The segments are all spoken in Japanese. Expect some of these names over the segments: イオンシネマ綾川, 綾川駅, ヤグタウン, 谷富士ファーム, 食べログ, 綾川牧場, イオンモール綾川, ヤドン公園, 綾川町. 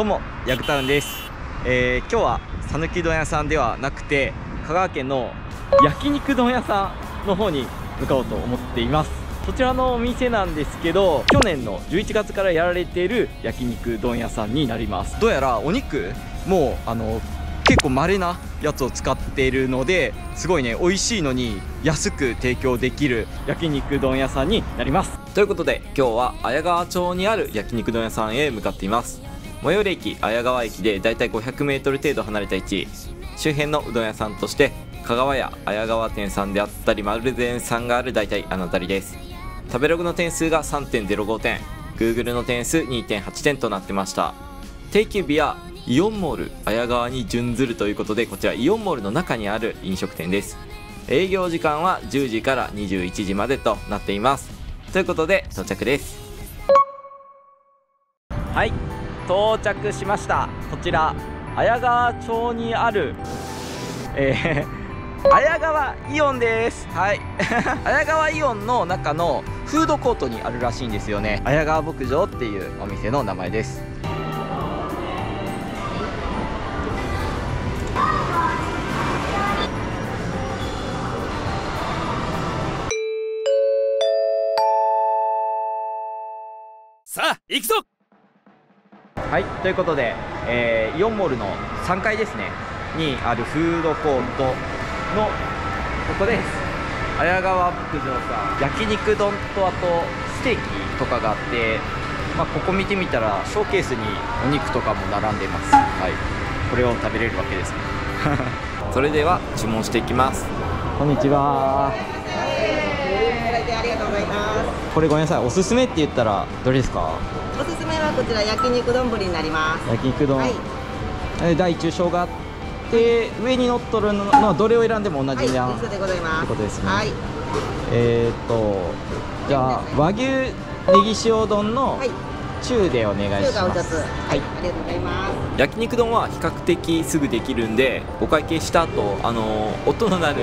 どうもヤグタウンです。今日は讃岐うどん屋さんではなくて香川県の焼肉丼屋さんの方に向かおうと思っています。そちらのお店なんですけど、去年の11月からやられている焼肉丼屋さんになります。どうやらお肉も結構稀なやつを使っているので、すごいね美味しいのに安く提供できる焼肉丼屋さんになります。ということで今日は綾川町にある焼肉丼屋さんへ向かっています。最寄り駅綾川駅でだいたい 500m 程度離れた位置周辺のうどん屋さんとして香川や綾川店さんであったり丸善さんがあるだいたいあの辺りです。食べログの点数が 3.05 点 Google の点数 2.8 点となってました。定休日やイオンモール綾川に準ずるということで、こちらイオンモールの中にある飲食店です。営業時間は10時から21時までとなっています。ということで到着です。はい、到着しました。こちら綾川町にある、綾川イオンです。はい綾川イオンの中のフードコートにあるらしいんですよね。綾川牧場っていうお店の名前です。さあ行くぞ。はい、ということで、イオンモールの3階ですねにあるフードコートのここです。綾川牧場さん、焼肉丼とあとステーキとかがあって、まあ、ここ見てみたらショーケースにお肉とかも並んでます。はい、これを食べれるわけですねそれでは注文していきます。こんにちは。これごめんなさい、おすすめって言ったらどれですか？おすすめはこちら焼肉丼になります。焼肉丼、はい、大中小があって上に乗っとるのはどれを選んでも同じ値段、はい、ということですね、はい、じゃあ和牛ネギ塩丼の中でお願いします。はい、ありがとうございます。焼肉丼は比較的すぐできるんで、お会計した後音の鳴る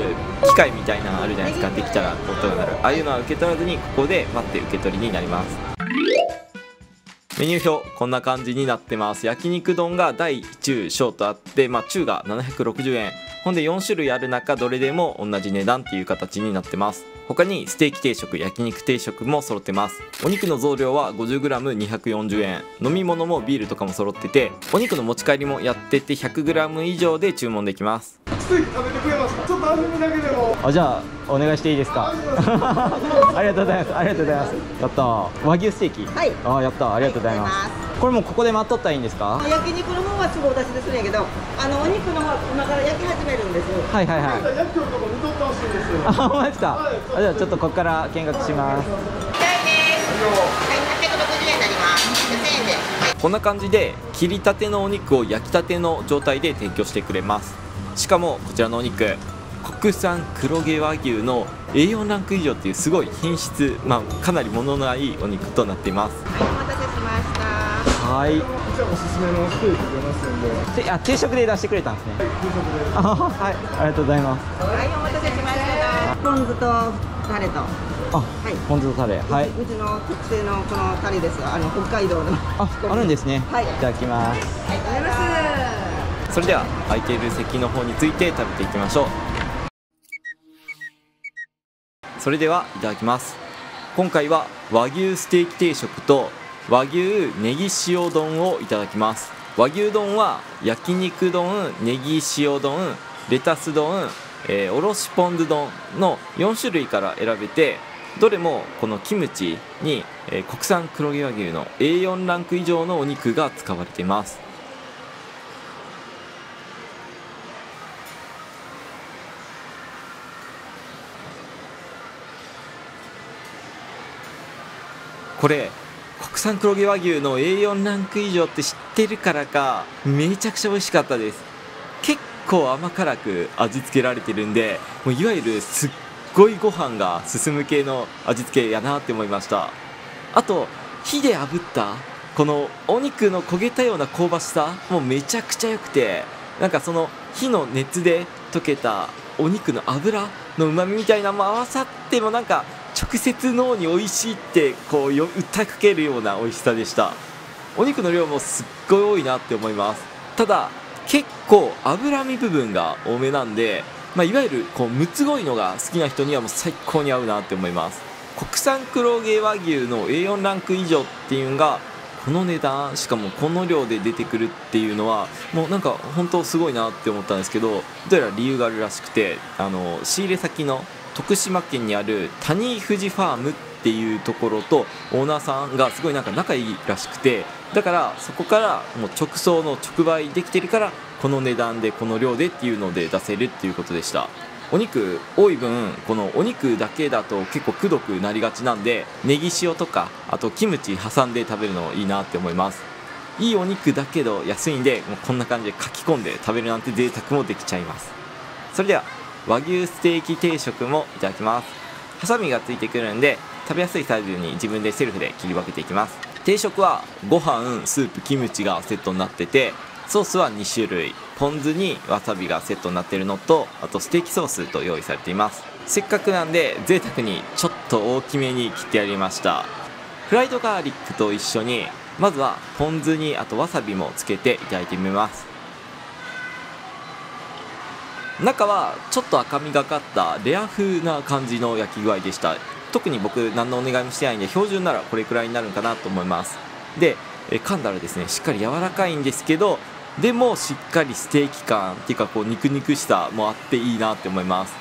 機械みたいなのあるじゃないですか、できたら音が鳴る、ああいうのは受け取らずにここで待って受け取りになります。メニュー表こんな感じになってます。焼肉丼が大中小とあって、まあ、中が760円、ほんで4種類ある中どれでも同じ値段っていう形になってます。他にステーキ定食、焼肉定食も揃ってます。お肉の増量は 50g240 円。飲み物もビールとかも揃ってて、お肉の持ち帰りもやってて 100g 以上で注文できます。ステーキ食べてくれますか？ちょっと味見だけでも。あ、じゃあお願いしていいですか？ありがとうございます。ありがとうございます。やった。和牛ステーキ。はい。あ、やった。ありがとうございます。これもここで待っとったらいいんですか？焼肉の方はすぐお出しでするんやけど、お肉の方今から焼き始めるんです。はいはいはい。焼き鳥とか見とってほしいんですよ。あ、マジですか？じゃあちょっとここから見学します。こんな感じで切りたてのお肉を焼きたての状態で提供してくれます。しかもこちらのお肉、国産黒毛和牛の A4 ランク以上っていうすごい品質、まあかなり物のいいお肉となっています。はい、お待たせしました。はい。じゃあおすすめのステーキ出ますんで。あ、定食で出してくれたんですね。はい、定食で。あ、はい、ありがとうございます。はい、お待たせしました。ポン酢とタレと、はい、ポン酢とタレ、はい、うちの特製のこのタレですが、北海道の。あるんですね。はい、いただきます。はい、いただきます。それでは、空いている席の方について食べていきましょう。それでは、いただきます。今回は和牛ステーキ定食と和牛ネギ塩丼をいただきます。和牛丼は焼肉丼、ネギ塩丼、レタス丼。おろしポン酢丼の4種類から選べて、どれもこのキムチに、国産黒毛和牛の A4 ランク以上のお肉が使われています。これ国産黒毛和牛の A4 ランク以上って知ってるからかめちゃくちゃ美味しかったです。結構甘辛く味付けられてるんで、もういわゆるすっごいご飯が進む系の味付けやなって思いました。あと火で炙ったこのお肉の焦げたような香ばしさもうめちゃくちゃ良くて、なんかその火の熱で溶けたお肉の脂のうまみみたいなのも合わさっても、なんか直接脳に美味しいってこう訴えかけるような美味しさでした。お肉の量もすっごい多いなって思います。ただ結構脂身部分が多めなんで、いわゆるこうむつごいのが好きな人にはもう最高に合うなって思います。国産黒毛和牛の A4 ランク以上っていうのがこの値段、しかもこの量で出てくるっていうのはもうなんか本当すごいなって思ったんですけど、どうやら理由があるらしくて、仕入れ先の徳島県にある谷富士ファームっていうところとオーナーさんがすごいなんか仲いいらしくて、だからそこからもう直送の直売できてるからこの値段でこの量でっていうので出せるっていうことでした。お肉多い分このお肉だけだと結構くどくなりがちなんで、ネギ塩とかあとキムチ挟んで食べるのいいなって思います。いいお肉だけど安いんで、もうこんな感じでかき込んで食べるなんて贅沢もできちゃいます。それでは和牛ステーキ定食もいただきます。ハサミがついてくるんで食べやすいサイズに自分でセルフで切り分けていきます。定食はご飯、スープ、キムチがセットになってて、ソースは2種類、ポン酢にわさびがセットになってるのと、あとステーキソースと用意されています。せっかくなんで贅沢にちょっと大きめに切ってやりました。フライドガーリックと一緒にまずはポン酢にあとわさびもつけていただいてみます。中はちょっと赤みがかったレア風な感じの焼き具合でした。特に僕何のお願いもしてないんで、標準ならこれくらいになるかなと思います。で噛んだらですね、しっかり柔らかいんですけど、でもしっかりステーキ感っていうかこう肉肉しさもあっていいなって思います。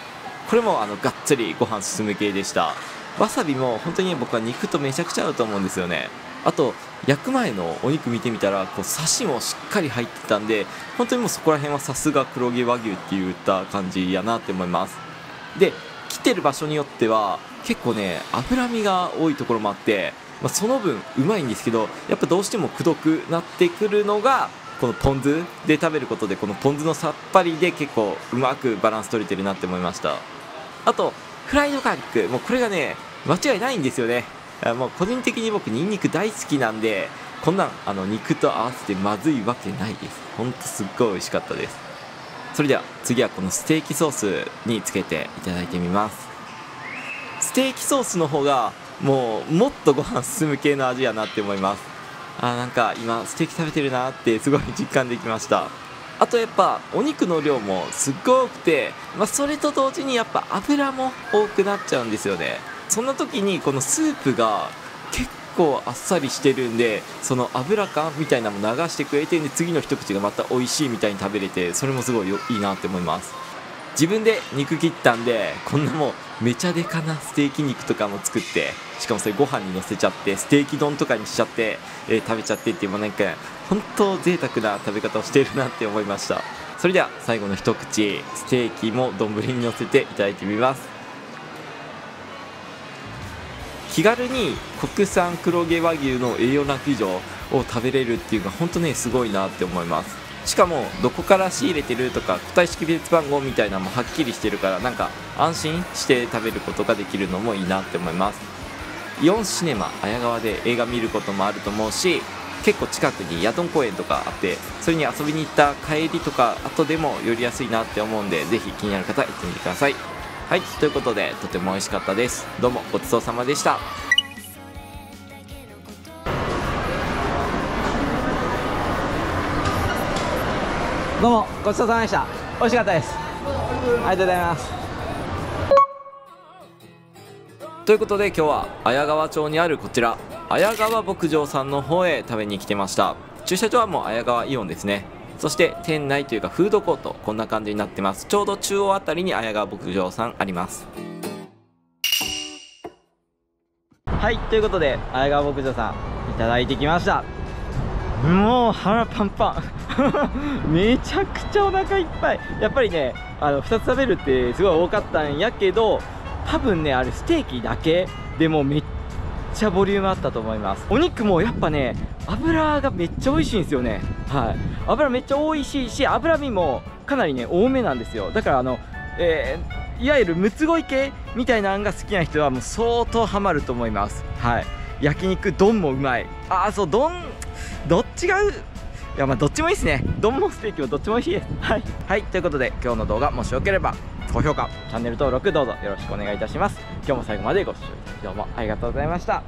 これもがっつりご飯進む系でした。わさびも本当に僕は肉とめちゃくちゃ合うと思うんですよね。あと焼く前のお肉見てみたらこうサシもしっかり入ってたんで、本当にもうそこら辺はさすが黒毛和牛って言った感じやなって思います。で来てる場所によっては結構ね脂身が多いところもあって、その分うまいんですけど、やっぱどうしてもくどくなってくるのがこのポン酢で食べることで、このポン酢のさっぱりで結構うまくバランス取れてるなって思いました。あとフライドガーリックもうこれがね間違いないんですよね。もう個人的に僕ニンニク大好きなんで、こんなん肉と合わせてまずいわけないです。ほんとすっごい美味しかったです。それでは次はこのステーキソースにつけていただいてみます。ステーキソースの方がもっとご飯進む系の味やなって思います。なんか今ステーキ食べてるなってすごい実感できました。あとやっぱお肉の量もすっごい多くて、それと同時にやっぱ油も多くなっちゃうんですよね。そんな時にこのスープが結構あっさりしてるんで、その油感みたいなのも流してくれて、次の一口がまた美味しいみたいに食べれて、それもすごいいいなって思います。自分で肉切ったんで、こんなもうめちゃでかなステーキ肉とかも作って、しかもそれご飯にのせちゃってステーキ丼とかにしちゃって、食べちゃってっていう、なんか本当贅沢な食べ方をしてるなって思いました。それでは最後の一口、ステーキも丼にのせていただいてみます。気軽に国産黒毛和牛のA4ランク以上を食べれるっていうのが本当ねすごいなって思います。しかもどこから仕入れてるとか個体識別番号みたいなのもはっきりしてるから、なんか安心して食べることができるのもいいなって思います。イオンシネマ綾川で映画見ることもあると思うし、結構近くにヤドン公園とかあって、それに遊びに行った帰りとか後でも寄りやすいなって思うんで、ぜひ気になる方行ってみてください。はい、ということでとても美味しかったです。どうもごちそうさまでした。どうもごちそうさまでした。美味しかったです。ありがとうございます。ということで今日は綾川町にあるこちら綾川牧場さんの方へ食べに来てました。駐車場はもう綾川イオンですね。そして店内というかフードコート、こんな感じになってます。ちょうど中央あたりに綾川牧場さんあります。はい、ということで綾川牧場さんいただいてきました。もう腹パンパンめちゃくちゃお腹いっぱい。やっぱりね2つ食べるってすごい多かったんやけど、多分ねあれステーキだけでもめっちゃボリュームあったと思います。お肉もやっぱね脂がめっちゃ美味しいんですよね。はい、脂めっちゃ美味しいし、脂身もかなりね多めなんですよ。だからいわゆるむつごい系みたいなのが好きな人はもう相当ハマると思います。はい、焼肉丼もうまい。そう丼どっちがいやどっちもいいですね。丼もステーキもどっちも美味しいです。はい、はい、ということで今日の動画もしよければ高評価、チャンネル登録どうぞよろしくお願いいたします。今日も最後までご視聴どうもありがとうございました。